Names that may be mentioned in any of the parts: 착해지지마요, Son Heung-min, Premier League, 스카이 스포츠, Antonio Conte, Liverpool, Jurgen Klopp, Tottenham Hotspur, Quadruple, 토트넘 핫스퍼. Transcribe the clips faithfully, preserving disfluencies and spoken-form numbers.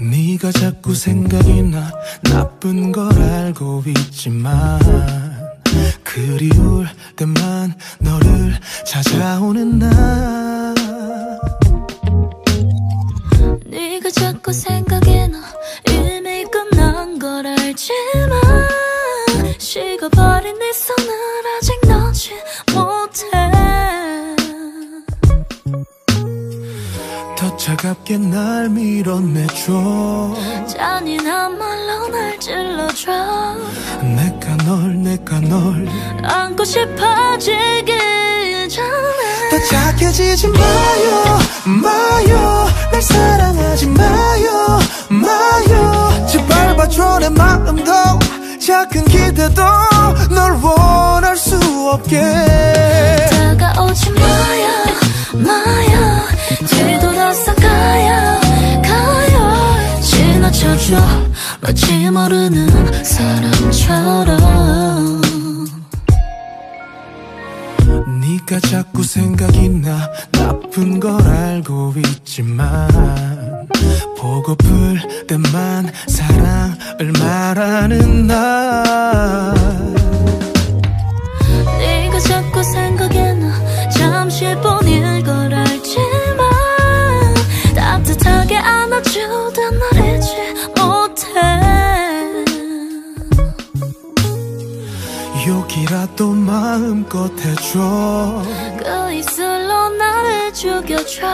네가 자꾸 생각이 나. 나쁜 걸 알고 있지만 그리울 때만 너를 찾아오는 나. 네가 자꾸 생각이 나. 이미 끝난 걸 알지만 식어버린 네 손은 아직 넣지 못해. 더 차갑게 날 밀어내줘. 잔인한 말로 날 찔러줘. 내가 널 내가 널 안고 싶어지기 전에 더 착해지지 마요 마요. 날 사랑하지 마요 마요. 제발 봐줘 내 마음도 작은 기대도 널 원할 수 없게. 다가오지 마요 마요. 뒤돌아서 가요 가요. 지나쳐줘 마치 모르는 사람처럼. 네가 자꾸 생각이 나. 나쁜 걸 알고 있지만 보고플 때만 사랑을 말하는 나. 네가 자꾸 생각이 나. 잠시 뿐일 걸 알지만 따뜻하게 안아주던 날 잊지 못해. 욕이라도 마음껏 해줘. 그 입술로 나를 죽여줘.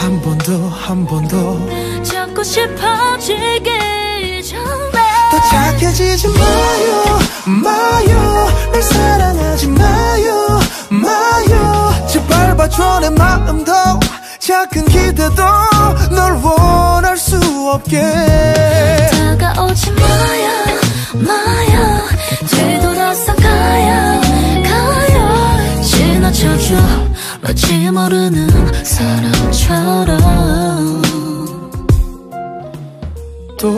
한 번 더 한 번 더 잡고 싶어지기 전에 더 착해지지 마요 마요. 날 사랑하지 마요 마요. 제발 봐줘 내 마음도 작은 기대도 널 원할 수 없게. 다가오지 마요 마요. 뒤돌아서 가요 가요. 지나쳐줘 마치 모르는 사람처럼. 또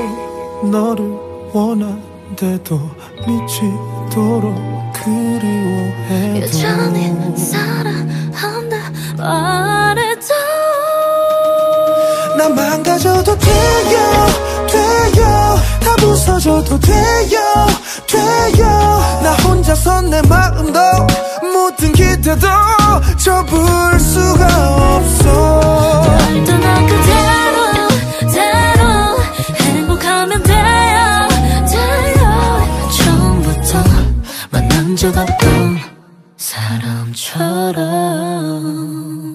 너를 원한데도 미치도록 그리워해도 여전히 사랑한다 말해도 난 망가져도 돼요 돼요. 다 부서져도 돼요 돼요. 나 혼자서 내 마음도 모든 기대도 접을 수가 없어. 날 떠나 그대로 대로 행복하면 돼요 돼요. 처음부터 만난 적 없던 사람처럼.